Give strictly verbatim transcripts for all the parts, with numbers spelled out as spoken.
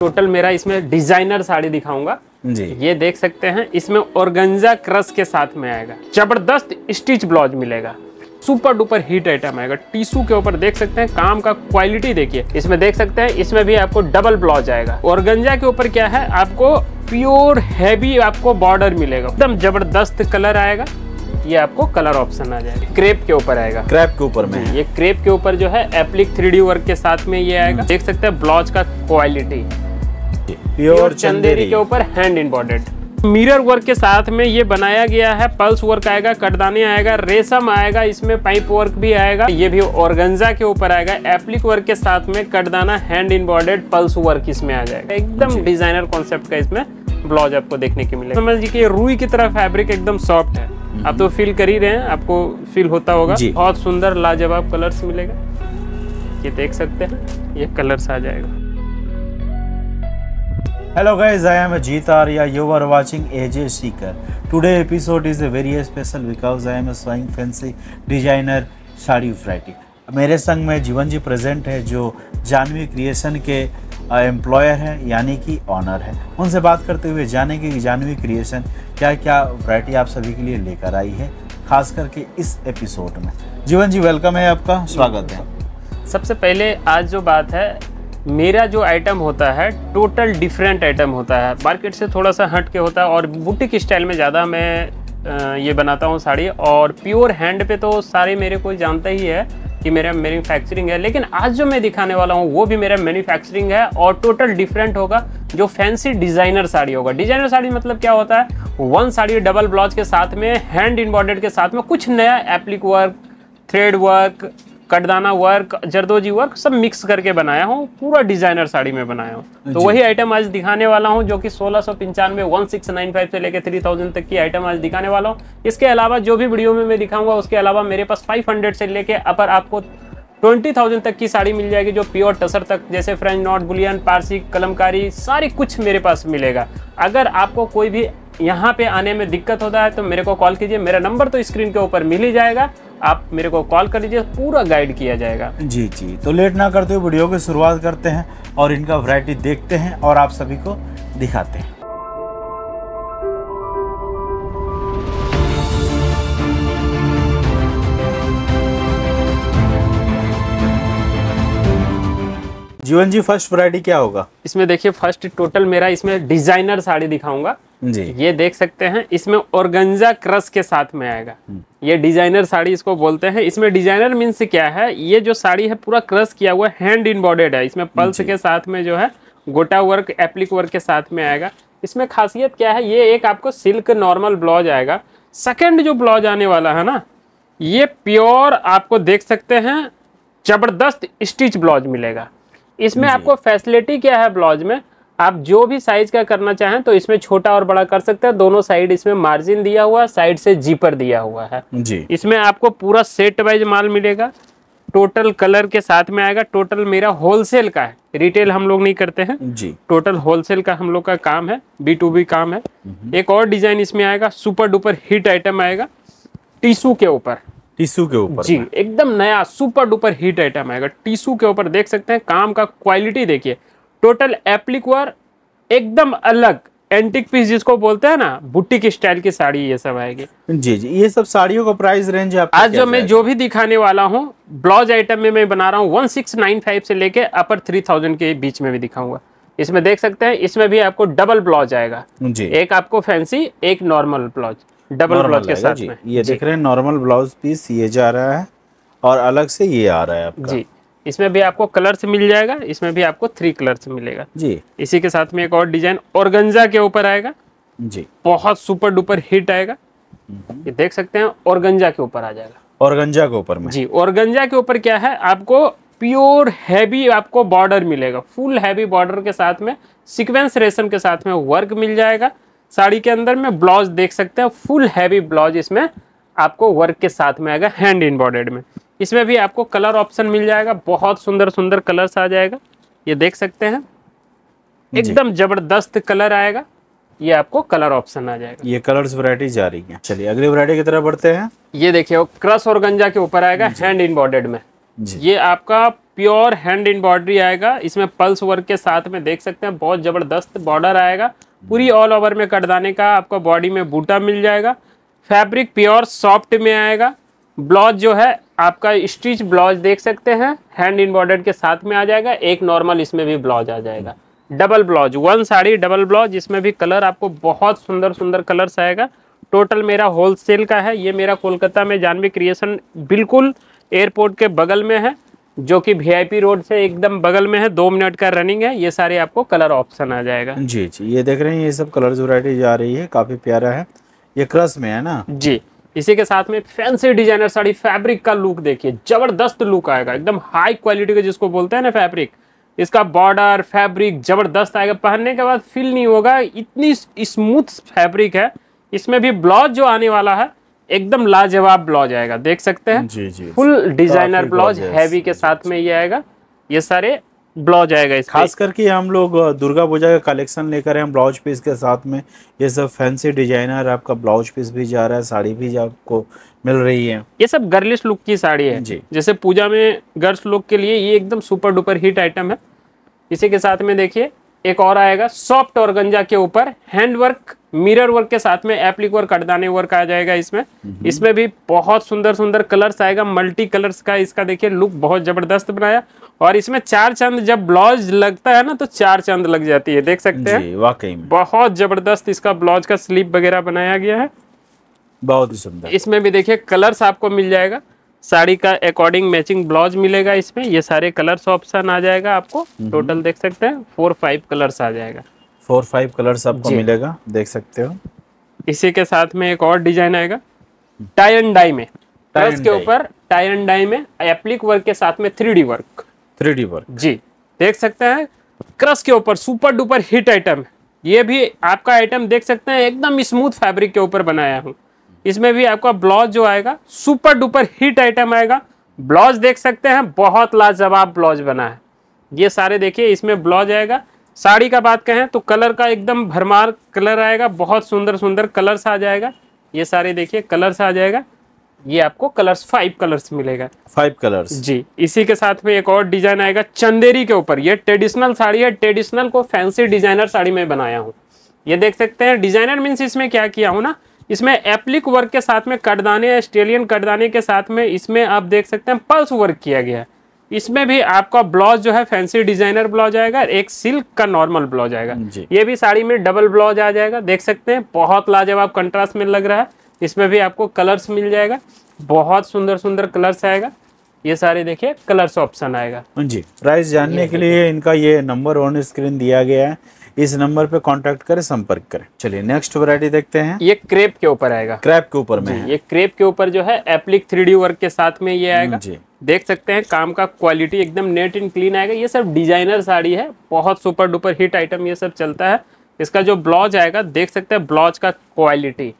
Total मेरा इसमें designer sari दिखाऊंगा जी। ये देख सकते हैं, इसमें ऑर्गेंजा क्रश के साथ में आएगा, जबरदस्त स्टिच ब्लाउज मिलेगा, सुपर डुपर हीट आइटम आएगा। टिश्यू के ऊपर देख सकते हैं, काम का क्वालिटी देखिए। इसमें देख सकते हैं, इसमें भी आपको डबल ब्लाउज आएगा। ऑर्गेंजा के ऊपर क्या है, आपको प्योर हैवी आपको बॉर्डर मिलेगा, एकदम जबरदस्त कलर आएगा। ये आपको कलर ऑप्शन आ जाएगा, क्रेप के ऊपर आएगा, क्रेप के ऊपर में ये क्रेप के ऊपर जो है एप्लिक थ्री डी वर्क के साथ में ये आएगा। देख सकते हैं ब्लाउज का क्वालिटी, प्योर चंदेरी के ऊपर हैंड एम्बॉडेड मिरर वर्क के साथ में ये बनाया गया है। पल्स वर्क आएगा, कटदाने आएगा, रेशम आएगा, इसमें पाइप वर्क भी आएगा। ये भी ऑर्गेंजा के ऊपर आएगा, एप्लिक वर्क के साथ में कटदाना, हैंड एम्बॉडेड, पल्स वर्क इसमें आ जाएगा। एकदम डिजाइनर कॉन्सेप्ट का इसमें ब्लाउज आपको देखने को मिलेगा। समझ लीजिए रूई की तरह फैब्रिक एकदम सॉफ्ट है, आप तो फील कर ही रहे हैं, आपको फील होता होगा। बहुत सुंदर लाजवाब कलर्स मिलेगा, ये देख सकते हैं, ये कलर्स आ जाएगा। Hello guys, I am Ajit Arya. You are watching A J Seeker. Today episode is a very special because I am showing fancy designer sari variety. मेरे संग में जीवन जी प्रेजेंट है, जो जानवी क्रिएशन के एम्प्लॉयर है, यानी कि ऑनर है। उनसे बात करते हुए जानेंगे कि जानवी क्रिएशन क्या क्या वैरायटी आप सभी के लिए लेकर आई है, खास करके इस एपिसोड में। जीवन जी वेलकम है, आपका स्वागत है। सबसे पहले आज जो बात है, मेरा जो आइटम होता है टोटल डिफरेंट आइटम होता है, मार्केट से थोड़ा सा हट के होता है, और बुटीक स्टाइल में ज़्यादा मैं ये बनाता हूँ साड़ी। और प्योर हैंड पे तो सारे मेरे को जानता ही है कि मेरा मैन्युफैक्चरिंग है, लेकिन आज जो मैं दिखाने वाला हूँ वो भी मेरा मैन्युफैक्चरिंग है और टोटल डिफरेंट होगा, जो फैंसी डिजाइनर साड़ी होगा। डिजाइनर साड़ी मतलब क्या होता है, वन साड़ी डबल ब्लाउज के साथ में हैंड एम्बॉडेड के साथ में कुछ नया एप्लिक वर्क, थ्रेड वर्क, कटदाना वर्क, जरदोजी वर्क सब मिक्स करके बनाया हूँ, पूरा डिजाइनर साड़ी में बनाया हूँ। तो वही आइटम आज दिखाने वाला हूँ, जो कि सोलह सौ पंचानवे वन सिक्स नाइन फाइव से लेकर थ्री थाउजेंड तक की आइटम आज दिखाने वाला हूँ। इसके अलावा जो भी वीडियो में मैं दिखाऊंगा, उसके अलावा मेरे पास फाइव हंड्रेड से लेकर अपर आपको ट्वेंटी थाउजेंड तक की साड़ी मिल जाएगी, जो प्योर टसर तक, जैसे French knot, bullion, Parsi, kalamkari, सारी कुछ मेरे पास मिलेगा। अगर आपको कोई भी यहाँ पे आने में दिक्कत होता है तो मेरे को कॉल कीजिए, मेरा नंबर तो स्क्रीन के ऊपर मिल ही जाएगा, आप मेरे को कॉल कर लीजिए, पूरा गाइड किया जाएगा। जी जी, तो लेट ना करते हुए वीडियो की शुरुआत करते हैं और इनका वैरायटी देखते हैं और आप सभी को दिखाते हैं। जीवन जी फर्स्ट वैरायटी क्या होगा इसमें, देखिए फर्स्ट टोटल मेरा इसमें डिजाइनर साड़ी दिखाऊंगा जी। ये देख सकते हैं, इसमें ऑर्गेंजा क्रश के साथ में आएगा, ये डिजाइनर साड़ी इसको बोलते हैं। इसमें डिजाइनर मीन्स क्या है, ये जो साड़ी है पूरा क्रश किया हुआ हैंड एम्बॉडेड है, इसमें पल्स के साथ में जो है गोटा वर्क, एप्लिक वर्क के साथ में आएगा। इसमें खासियत क्या है, ये एक आपको सिल्क नॉर्मल ब्लाउज आएगा। सेकेंड जो ब्लाउज आने वाला है ना, ये प्योर आपको देख सकते हैं जबरदस्त स्टिच ब्लाउज मिलेगा। इसमें आपको फैसिलिटी क्या है, ब्लाउज में आप जो भी साइज का करना चाहें तो इसमें छोटा और बड़ा कर सकते हैं, दोनों साइड इसमें मार्जिन दिया हुआ है, साइड से जीपर दिया हुआ है जी। इसमें आपको पूरा सेट वाइज माल मिलेगा, टोटल कलर के साथ में आएगा। टोटल मेरा होलसेल का है, रिटेल हम लोग नहीं करते हैं जी, टोटल होलसेल का हम लोग का काम है, बी टू बी काम है। एक और डिजाइन इसमें आएगा, सुपर डुपर हिट आइटम आएगा, टिश्यू के ऊपर, टिश्यू के ऊपर जी एकदम नया सुपर डुपर हिट आइटम आएगा। टिश्यू के ऊपर देख सकते हैं, काम का क्वालिटी देखिए, टोटल एप्लिक वर्क, एकदम अलग एंटिक पीस जिसको बोलते हैं ना, बुटीक स्टाइल की साड़ी ये सब आएगी जी जी। ये सब साड़ियों का प्राइस रेंज आप आज जो मैं जो भी दिखाने वाला हूँ, ब्लाउज आइटम में मैं बना रहा हूँ वन सिक्स नाइन फाइव से लेके अपर थ्री थाउजेंड के बीच में भी दिखाऊंगा। इसमें देख सकते हैं, इसमें भी आपको डबल ब्लाउज आएगा जी, एक आपको फैंसी, एक नॉर्मल ब्लाउज, डबल ब्लाउज के साथ में। ये देख रहे हैं नॉर्मल ब्लाउज पीस ये जा रहा है, और अलग से ये आ रहा है जी। इसमें भी आपको कलर्स मिल जाएगा, इसमें भी आपको थ्री कलर्स मिलेगा जी। इसी के साथ में एक और डिजाइन ऑर्गेंजा के ऊपर आएगा जी, बहुत सुपर डुपर हिट आएगा। ये देख सकते हैं ऑर्गेंजा के ऊपर आ जाएगा, ऑर्गेंजा के ऊपर में जी। ऑर्गेंजा के ऊपर क्या है, आपको प्योर हैवी आपको बॉर्डर मिलेगा, फुल हैवी बॉर्डर के साथ में सिक्वेंस रेशम के साथ में वर्क मिल जाएगा। साड़ी के अंदर में ब्लाउज देख सकते हैं, फुल हैवी ब्लाउज इसमें आपको वर्क के साथ में आएगा, हैंड एम्बॉडेड में। इसमें भी आपको कलर ऑप्शन मिल जाएगा, बहुत सुंदर सुंदर कलर्स आ जाएगा, ये देख सकते हैं, एकदम जबरदस्त कलर आएगा। ये आपको कलर ऑप्शन आ जाएगा, ये कलर्स वैरायटी जा रही है। चलिए अगली वैरायटी की तरफ बढ़ते हैं। ये देखिए क्रश ऑर्गेंजा के ऊपर आएगा, हैंड एम्बॉडेड में, ये आपका प्योर हैंड एम्ब्रॉयडरी आएगा। इसमें पल्स वर्क के साथ में देख सकते हैं बहुत ज़बरदस्त बॉर्डर आएगा पूरी ऑल ओवर में। कटदाने का आपको बॉडी में बूटा मिल जाएगा। फैब्रिक प्योर सॉफ्ट में आएगा। ब्लाउज जो है आपका स्टिच ब्लाउज देख सकते हैं हैंड एम्ब्रॉयडर्ड के साथ में आ जाएगा। एक नॉर्मल इसमें भी ब्लाउज आ जाएगा। Double blouse, one sari double blouse. इसमें भी कलर आपको बहुत सुंदर सुंदर कलर्स आएगा। टोटल मेरा होलसेल का है। ये मेरा कोलकाता में जानवी क्रिएशन बिल्कुल एयरपोर्ट के बगल में है, जो कि वीआईपी रोड से एकदम बगल में है। दो मिनट का रनिंग है। ये सारे आपको कलर ऑप्शन आ जाएगा। जी जी, ये देख रहे हैं ये सब कलर्स वैरायटी आ रही है, काफी प्यारा है। ये क्रश में है ना जी। इसी के साथ में फैंसी डिजाइनर साड़ी फैब्रिक का लुक देखिए, जबरदस्त लुक आएगा एकदम हाई क्वालिटी का, जिसको बोलते हैं ना फैब्रिक। इसका बॉर्डर फैब्रिक जबरदस्त आएगा, पहनने के बाद फील नहीं होगा, इतनी स्मूथ फैब्रिक है। इसमें भी ब्लाउज जो आने वाला है एकदम लाजवाब ब्लाउज आएगा, देख सकते हैं जी जी। फुल डिजाइनर ब्लाउज हैवी के साथ में ये आएगा। ये सारे ब्लाउज आएगा। खास करके हम लोग दुर्गा पूजा का कलेक्शन लेकर हम ब्लाउज पीस के साथ में ये सब फैंसी डिजाइनर आपका ब्लाउज पीस भी जा रहा है, साड़ी भी आपको मिल रही है। ये सब गर्लिश लुक की साड़ी है जी। जैसे पूजा में गर्ल्स लुक के लिए ये एकदम सुपर डुपर हिट आइटम है। इसी के साथ में देखिए एक और आएगा सॉफ्ट ऑर्गेंजा के ऊपर हैंड वर्क मिरर वर्क के साथ में एप्लिक वर्क कटदाने वर्क आ जाएगा। इसमें इसमें भी बहुत सुंदर सुंदर कलर्स आएगा, मल्टी कलर्स का। इसका देखिए लुक बहुत जबरदस्त बनाया। और इसमें चार चांद जब ब्लाउज लगता है ना तो चार चांद लग जाती है, देख सकते हैं वाकई में बहुत जबरदस्त। इसका ब्लाउज का स्लीव वगैरह बनाया गया है, बहुत ही सुंदर। इसमें भी देखिए कलर्स आपको मिल जाएगा, साड़ी का अकॉर्डिंग मैचिंग ब्लाउज मिलेगा। इसमें ये सारे कलर्स ऑप्शन आ जाएगा आपको। टोटल देख सकते हैं फोर फाइव कलर्स आ जाएगा। फोर फाइव कलर्स आपको मिलेगा, देख सकते हो। इसी के साथ में एक और डिजाइन आएगा टाई एंड डाई में, क्रॉस के ऊपर टाई एंड डाई में एप्लिक वर्क के साथ में three D work, three D work जी, देख सकते हैं। क्रॉस के ऊपर सुपर डुपर हिट आइटम। ये भी आपका आइटम देख सकते हैं एकदम स्मूथ फैब्रिक के ऊपर बनाया हूँ। इसमें भी आपका ब्लाउज जो आएगा सुपर डुपर हिट आइटम आएगा। ब्लाउज देख सकते हैं बहुत लाजवाब ब्लाउज बना है। ये सारे देखिए इसमें ब्लाउज आएगा। साड़ी का बात कहें तो कलर का एकदम भरमार कलर आएगा, बहुत सुंदर सुंदर कलर्स आ जाएगा। ये सारे देखिए कलर्स आ जाएगा। ये आपको कलर्स फाइव कलर्स मिलेगा, फाइव कलर्स जी। इसी के साथ में एक और डिजाइन आएगा चंदेरी के ऊपर। ये ट्रेडिशनल साड़ी है, ट्रेडिशनल को फैंसी डिजाइनर साड़ी में बनाया हूँ। ये देख सकते हैं डिजाइनर मीन्स इसमें क्या किया हूँ ना, इसमें एप्लिक वर्क के साथ में कटदाने ऑस्ट्रेलियन कटदाने के साथ में इसमें आप देख सकते हैं पल्स वर्क किया गया है। इसमें भी आपका ब्लाउज जो है फैंसी डिजाइनर ब्लाउज आएगा, एक सिल्क का नॉर्मल ब्लाउज आएगा। ये भी साड़ी में डबल ब्लाउज आ जाएगा, देख सकते हैं बहुत लाजवाब कंट्रास्ट में लग रहा है। इसमें भी आपको कलर्स मिल जाएगा, बहुत सुंदर सुंदर कलर्स आएगा। ये सारे देखिए कलर्स ऑप्शन आएगा जी। प्राइस जानने के लिए इनका ये नंबर ऑन स्क्रीन दिया गया है, इस नंबर पे कांटेक्ट करें, संपर्क करें। चलिए नेक्स्ट वैरायटी देखते हैं। ये क्रेप के ऊपर आएगा, क्रेप के ऊपर में। ये क्रेप के ऊपर जो है एप्लिक थ्री डी वर्क के साथ में ये आएगा जी। देख सकते हैं काम का क्वालिटी एकदम नेट एंड क्लीन आएगा। ये सब डिजाइनर साड़ी है, बहुत सुपर डुपर हिट आइटम ये सब चलता है। इसका जो ब्लाउज आएगा देख सकते हैं ब्लाउज का क्वालिटी,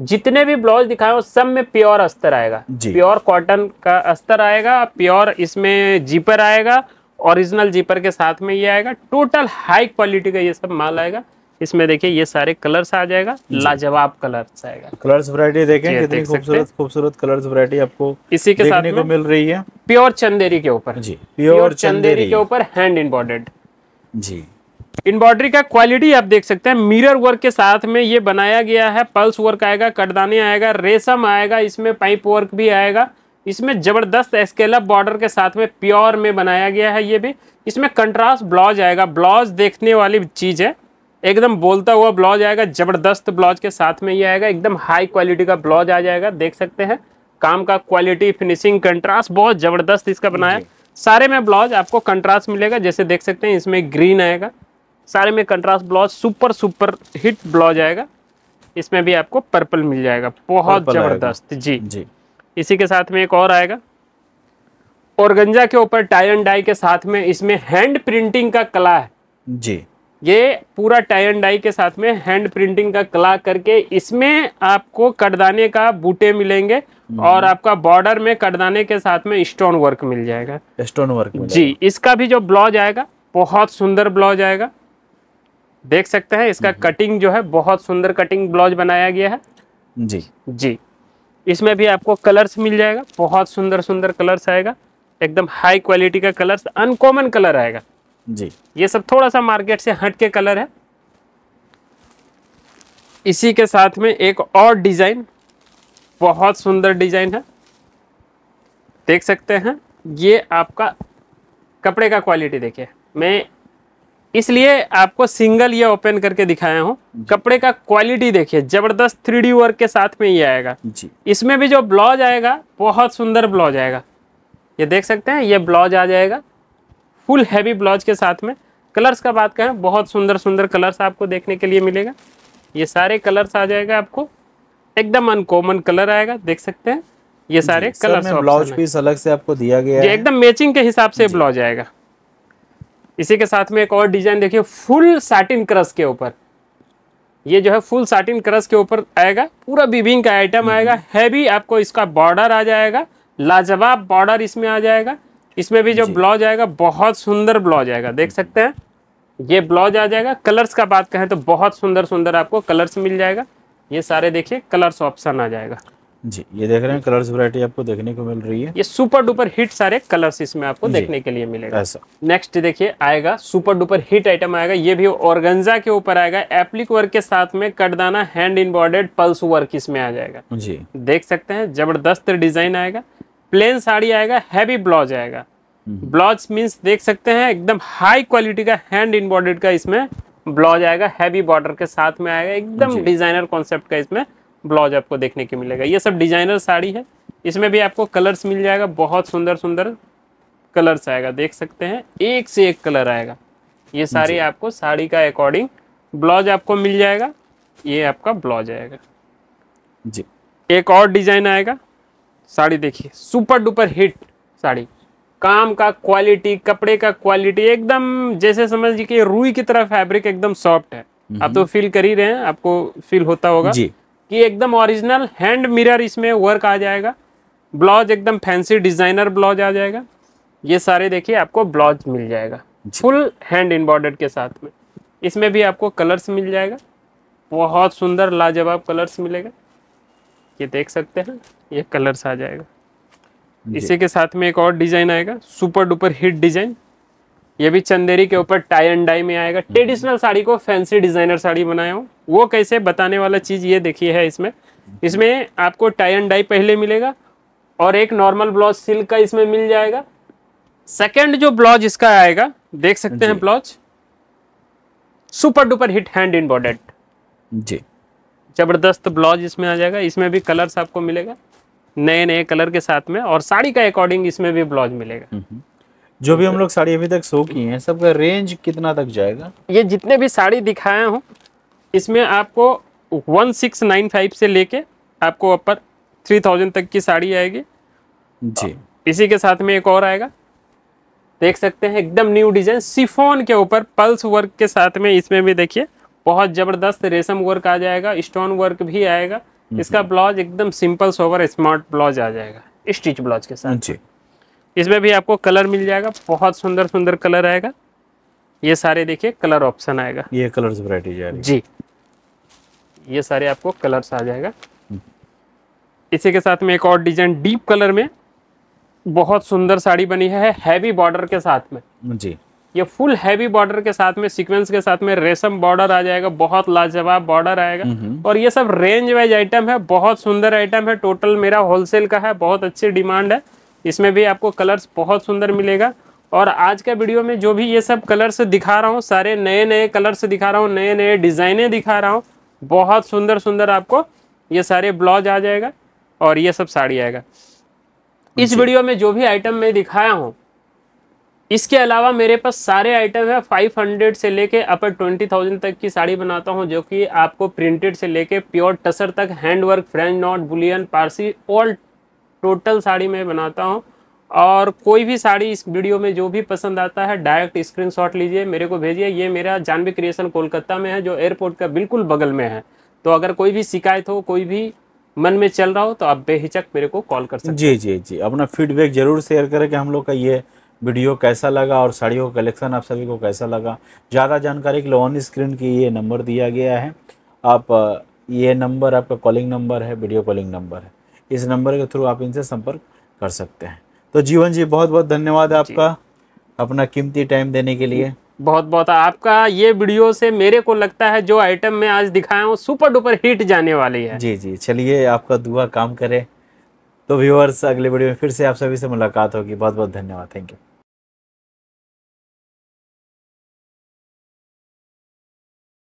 जितने भी ब्लाउज दिखाए सब में प्योर अस्तर आएगा, प्योर कॉटन का अस्तर आएगा, प्योर इसमें जीपर आएगा, ओरिजिनल जीपर के साथ में ये आएगा। टोटल हाई क्वालिटी का ये सब माल आएगा। इसमें देखिए ये सारे कलर्स आ जाएगा, लाजवाब कलर्स आएगा। कलर्स वैरायटी देखें कितनी खूबसूरत खूबसूरत कलर्स वैरायटी आपको इसी के साथ में मिल रही है। प्योर चंदेरी के ऊपर जी, प्योर चंदेरी के ऊपर हैंड एम्ब्रॉयडर्ड जी। एम्ब्रॉयडरी का क्वालिटी आप देख सकते हैं, मिरर वर्क के साथ में ये बनाया गया है। पल्स वर्क आएगा, कटदाने आएगा, रेशम आएगा, इसमें पाइप वर्क भी आएगा। इसमें जबरदस्त स्केलअप बॉर्डर के साथ में प्योर में बनाया गया है। ये भी इसमें कंट्रास्ट ब्लाउज आएगा, ब्लाउज देखने वाली चीज है, एकदम बोलता हुआ ब्लाउज आएगा। जबरदस्त ब्लाउज के साथ में ये आएगा, एकदम हाई क्वालिटी का ब्लाउज आ जाएगा। देख सकते हैं काम का क्वालिटी, फिनिशिंग, कंट्रास्ट बहुत जबरदस्त इसका बनाया। सारे में ब्लाउज आपको कंट्रास्ट मिलेगा, जैसे देख सकते हैं इसमें ग्रीन आएगा। सारे में contrast blouse, super super hit blouse आएगा। इसमें भी आपको पर्पल मिल जाएगा, बहुत जबरदस्त जी जी। इसी के साथ में एक और आएगा ऑर्गेंजा के ऊपर टाई एंड डाई के साथ में। इसमें हैंड प्रिंटिंग का कला है जी। ये पूरा टाई एंड डाई के साथ में हैंड प्रिंटिंग का कला करके इसमें आपको कटदाने का बूटे मिलेंगे और आपका बॉर्डर में कटदाने के साथ में स्टोन वर्क मिल जाएगा, स्टोन वर्क जी। इसका भी जो ब्लाउज आएगा बहुत सुंदर ब्लाउज आएगा, देख सकते हैं। इसका कटिंग जो है बहुत सुंदर कटिंग ब्लाउज बनाया गया है जी जी। इसमें भी आपको कलर्स मिल जाएगा, बहुत सुंदर सुंदर कलर्स आएगा। एकदम हाई क्वालिटी का कलर, अनकॉमन कलर आएगा जी। ये सब थोड़ा सा मार्केट से हट के कलर है। इसी के साथ में एक और डिजाइन, बहुत सुंदर डिजाइन है, देख सकते हैं। ये आपका कपड़े का क्वालिटी देखिए, मैं इसलिए आपको सिंगल ये ओपन करके दिखाया हूँ। कपड़े का क्वालिटी देखिए, जबरदस्त थ्री डी वर्क के साथ में ये आएगा जी। इसमें भी जो ब्लाउज आएगा बहुत सुंदर ब्लाउज आएगा, ये देख सकते हैं। ये ब्लाउज आ जाएगा फुल हैवी ब्लाउज के साथ में। कलर्स का बात करें, बहुत सुंदर सुंदर कलर्स आपको देखने के लिए मिलेगा। ये सारे कलर्स आ जाएगा आपको, एकदम अनकॉमन कलर आएगा, देख सकते हैं। ये सारे कलर्स, ब्लाउज पीस अलग से आपको दिया गया है, एकदम मैचिंग के हिसाब से ब्लाउज आएगा। इसी के साथ में एक और डिजाइन देखिए, फुल साटिन क्रश के ऊपर। ये जो है फुल साटिन क्रश के ऊपर आएगा, पूरा बीबिंग का आइटम आएगा, हैवी आपको इसका बॉर्डर आ जाएगा, लाजवाब बॉर्डर इसमें आ जाएगा। इसमें भी जो ब्लाउज आएगा बहुत सुंदर ब्लाउज आएगा, देख सकते हैं। ये ब्लाउज आ जाएगा। कलर्स का बात कहें तो बहुत सुंदर सुंदर आपको कलर्स मिल जाएगा। ये सारे देखिए कलर्स ऑप्शन आ जाएगा जी। ये देख रहे हैं कलर्स वैरायटी आपको देखने को मिल रही है। ये सुपर डुपर हिट सारे कलर्स इसमें आपको देखने के लिए मिलेगा। ऐसा नेक्स्ट देखिए आएगा, सुपर डुपर हिट आइटम आएगा। ये भी ऑर्गेंजा के ऊपर आएगा, एप्लिक वर्क के साथ में कटदाना हैंड एम्ब्रॉयडर्ड पल्स वर्क इसमें आ जाएगा जी, देख सकते हैं। जबरदस्त डिजाइन आएगा, प्लेन साड़ी आएगा, हैवी ब्लाउज आएगा। ब्लाउज मीन्स देख सकते हैं, एकदम हाई क्वालिटी का हैंड एम्ब्रॉयडर्ड का इसमें ब्लाउज आएगा, हैवी बॉर्डर के साथ में आएगा, एकदम डिजाइनर कॉन्सेप्ट का इसमें ब्लाउज आपको देखने के मिलेगा। ये सब डिजाइनर साड़ी है। इसमें भी आपको कलर्स मिल जाएगा, बहुत सुंदर सुंदर कलर्स आएगा, देख सकते हैं। एक से एक कलर आएगा। ये सारी आपको साड़ी का अकॉर्डिंग ब्लाउज आपको मिल जाएगा। ये आपका ब्लाउज आएगा जी। एक और डिजाइन आएगा, साड़ी देखिए, सुपर डुपर हिट साड़ी। काम का क्वालिटी, कपड़े का क्वालिटी एकदम जैसे समझिए कि रूई की तरह फैब्रिक, एकदम सॉफ्ट है। आप तो फील कर ही रहे हैं, आपको फील होता होगा जी। कि एकदम ओरिजिनल हैंड मिरर इसमें वर्क आ जाएगा। ब्लाउज एकदम फैंसी डिजाइनर ब्लाउज आ जाएगा। ये सारे देखिए आपको ब्लाउज मिल जाएगा फुल हैंड एम्ब्रॉयडर्ड के साथ में। इसमें भी आपको कलर्स मिल जाएगा, बहुत सुंदर लाजवाब कलर्स मिलेगा, ये देख सकते हैं। ये कलर्स आ जाएगा। इसी के साथ में एक और डिजाइन आएगा, सुपर डुपर हिट डिजाइन। ये भी चंदेरी के ऊपर टाई एंड डाई में आएगा। ट्रेडिशनल साड़ी को फैंसी डिजाइनर साड़ी बनाया हूँ, वो कैसे बताने वाला चीज ये देखिए है इसमें। इसमें आपको टाई एंड डाई पहले मिलेगा और एक नॉर्मल ब्लाउज सिल्क का इसमें मिल जाएगा। सेकंड जो ब्लाउज इसका आएगा, देख सकते हैं, blouse super duper hit hand embroidered जी, जबरदस्त ब्लाउज इसमें आ जाएगा। इसमें भी कलर्स आपको मिलेगा, नए नए कलर के साथ में, और साड़ी का अकॉर्डिंग इसमें भी ब्लाउज मिलेगा। जो भी हम लोग साड़ी अभी तक शो किए हैं, सबका रेंज कितना तक जाएगा? ये जितने भी साड़ी दिखाया हूँ, इसमें आपको सोलह सौ पचानवे से लेके आपको ऊपर तीन हज़ार तक की साड़ी आएगी जी। इसी के साथ में एक और आएगा, देख सकते हैं, एकदम न्यू डिजाइन, सिफोन के ऊपर पल्स वर्क के साथ में। इसमें भी देखिए बहुत जबरदस्त रेशम वर्क आ जाएगा, स्टोन वर्क भी आएगा। इसका ब्लाउज एकदम सिंपल सोवर स्मार्ट ब्लाउज आ जाएगा, स्टिच ब्लाउज के साथ जी। इसमें भी आपको कलर मिल जाएगा, बहुत सुंदर सुंदर कलर आएगा। ये सारे देखिए कलर ऑप्शन आएगा, ये कलर्स वैरायटी आ रही जी। ये सारे आपको कलर्स आ जाएगा। इसी के साथ में एक और डिजाइन, डीप कलर में बहुत सुंदर साड़ी बनी है, हैवी बॉर्डर के साथ में जी। ये फुल हैवी बॉर्डर के साथ में, सीक्वेंस के साथ में, रेशम बॉर्डर आ जाएगा, बहुत लाजवाब बॉर्डर आएगा। और ये सब रेंज वाइज आइटम है, बहुत सुंदर आइटम है। टोटल मेरा होलसेल का है, बहुत अच्छी डिमांड है। इसमें भी आपको कलर्स बहुत सुंदर मिलेगा। और आज का वीडियो में जो भी ये सब कलर्स दिखा रहा हूँ, सारे नए नए कलर्स दिखा रहा हूँ, नए नए डिजाइने दिखा रहा हूँ। बहुत सुंदर सुंदर आपको ये सारे ब्लाउज आ जाएगा और ये सब साड़ी आएगा। इस वीडियो में जो भी आइटम मैं दिखाया हूँ, इसके अलावा मेरे पास सारे आइटम है। पाँच सौ से लेके अपर बीस हज़ार तक की साड़ी बनाता हूँ, जो कि आपको प्रिंटेड से लेके प्योर टसर तक, handwork, French knot, bullion, Parsi, all total sari में बनाता हूँ। और कोई भी साड़ी इस वीडियो में जो भी पसंद आता है, डायरेक्ट स्क्रीनशॉट लीजिए, मेरे को भेजिए। ये मेरा जानवी क्रिएशन कोलकाता में है, जो एयरपोर्ट का बिल्कुल बगल में है। तो अगर कोई भी शिकायत हो, कोई भी मन में चल रहा हो, तो आप बेहिचक मेरे को कॉल कर सकते हैं जी जी जी। अपना फीडबैक जरूर शेयर करें कि हम लोग का ये वीडियो कैसा लगा और साड़ियों का कलेक्शन आप सभी को कैसा लगा। ज़्यादा जानकारी के लिए ऑन स्क्रीन की ये नंबर दिया गया है। आप ये नंबर आपका कॉलिंग नंबर है, वीडियो कॉलिंग नंबर है। इस नंबर के थ्रू आप इनसे संपर्क कर सकते हैं। तो जीवन जी बहुत बहुत धन्यवाद आपका अपना कीमती टाइम देने के लिए। बहुत बहुत आपका ये वीडियो से मेरे को लगता है जो आइटम मैं आज दिखाया हूँ सुपर डुपर हिट जाने वाली है। जी जी चलिए आपका दुआ काम करे। तो व्यूअर्स अगले वीडियो में फिर से आप सभी से मुलाकात होगी। बहुत बहुत धन्यवाद। Thank you.